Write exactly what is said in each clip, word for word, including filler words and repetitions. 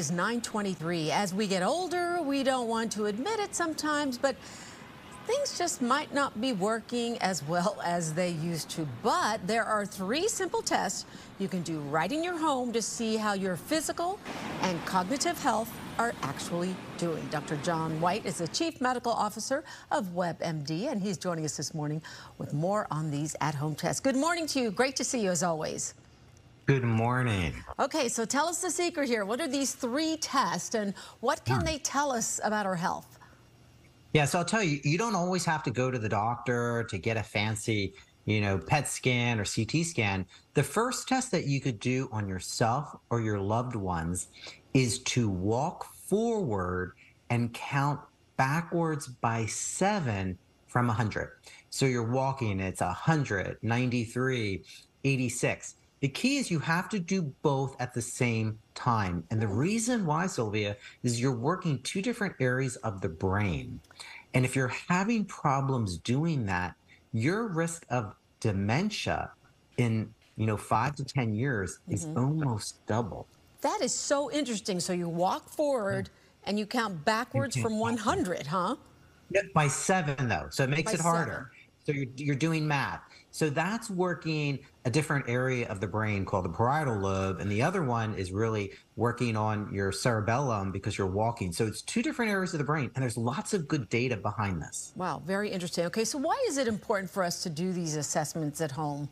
It's nine twenty-three. As we get older, we don't want to admit it sometimes, but things just might not be working as well as they used to. But there are three simple tests you can do right in your home to see how your physical and cognitive health are actually doing. Doctor John Whyte is the Chief Medical Officer of WebMD, and he's joining us this morning with more on these at-home tests. Good morning to you. Great to see you as always. Good morning. Okay, so tell us the secret here. What are these three tests, and what can they tell us about our health? Yeah, so I'll tell you, you don't always have to go to the doctor to get a fancy, you know, P E T scan or C T scan. The first test that you could do on yourself or your loved ones is to walk forward and count backwards by seven from one hundred. So you're walking, it's one hundred, ninety-three, eighty-six. The key is you have to do both at the same time. And the reason why, Sylvia, is you're working two different areas of the brain. And if you're having problems doing that, your risk of dementia in, you know, five to ten years is mm-hmm. almost double. That is so interesting. So you walk forward mm-hmm. and you count backwards you from one hundred, huh? By seven, though. So it makes By it harder. Seven. So you're, you're doing math. So that's working a different area of the brain called the parietal lobe. And the other one is really working on your cerebellum because you're walking. So it's two different areas of the brain. And there's lots of good data behind this. Wow, very interesting. Okay, so why is it important for us to do these assessments at home?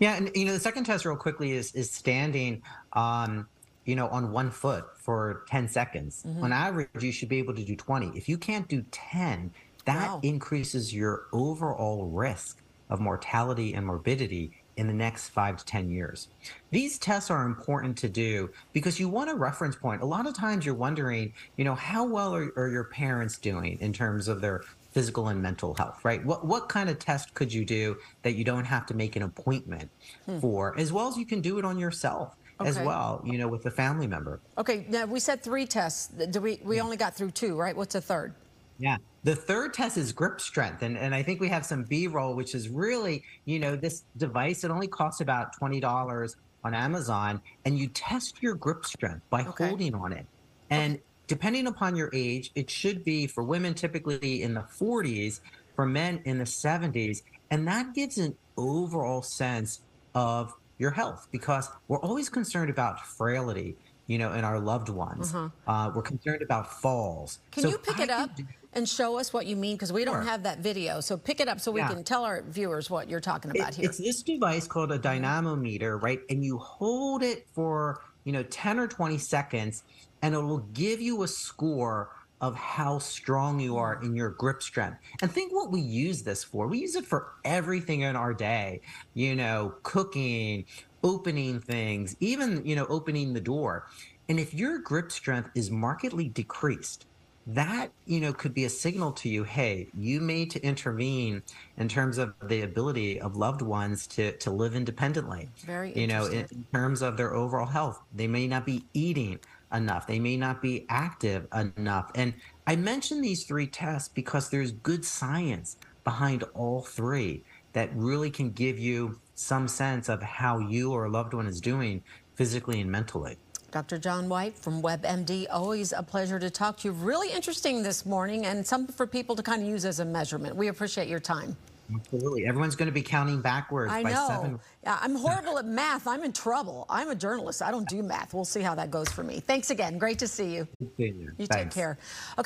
Yeah, and, you know, the second test real quickly is, is standing, um, you know, on one foot for ten seconds. Mm-hmm. On average, you should be able to do twenty. If you can't do ten, that wow. increases your overall risk of mortality and morbidity in the next five to ten years. These tests are important to do because you want a reference point. A lot of times you're wondering, you know, how well are, are your parents doing in terms of their physical and mental health, right? What what kind of test could you do that you don't have to make an appointment hmm. for, as well as you can do it on yourself okay. as well, you know, with a family member. Okay, now we said three tests. Do we we yeah. only got through two, right? What's a third? Yeah. The third test is grip strength, and, and I think we have some B-roll, which is really, you know, this device, it only costs about twenty dollars on Amazon, and you test your grip strength by okay. holding on it. And okay. depending upon your age, it should be for women typically in the forties, for men in the seventies, and that gives an overall sense of your health because we're always concerned about frailty, you know, in our loved ones. Uh-huh. uh, we're concerned about falls. Can so you pick I it up and show us what you mean? Because we don't sure. have that video. So pick it up so we yeah. can tell our viewers what you're talking about it, here. It's this device called a dynamometer, right? And you hold it for, you know, ten or twenty seconds, and it will give you a score of how strong you are in your grip strength. And think what we use this for. We use it for everything in our day, you know, cooking, opening things, even, you know, opening the door. And if your grip strength is markedly decreased, that, you know, could be a signal to you, hey, you may to intervene in terms of the ability of loved ones to, to live independently. Very interesting. You know, in, in terms of their overall health, they may not be eating enough. They may not be active enough. And I mentioned these three tests because there's good science behind all three that really can give you some sense of how you or a loved one is doing physically and mentally. Doctor John Whyte from WebMD, always a pleasure to talk to you. Really interesting this morning and something for people to kind of use as a measurement. We appreciate your time. Absolutely. Everyone's going to be counting backwards I by know. seven. I'm horrible at math. I'm in trouble. I'm a journalist. I don't do math. We'll see how that goes for me. Thanks again. Great to see you. Good seeing you. You Thanks. Take care. Okay.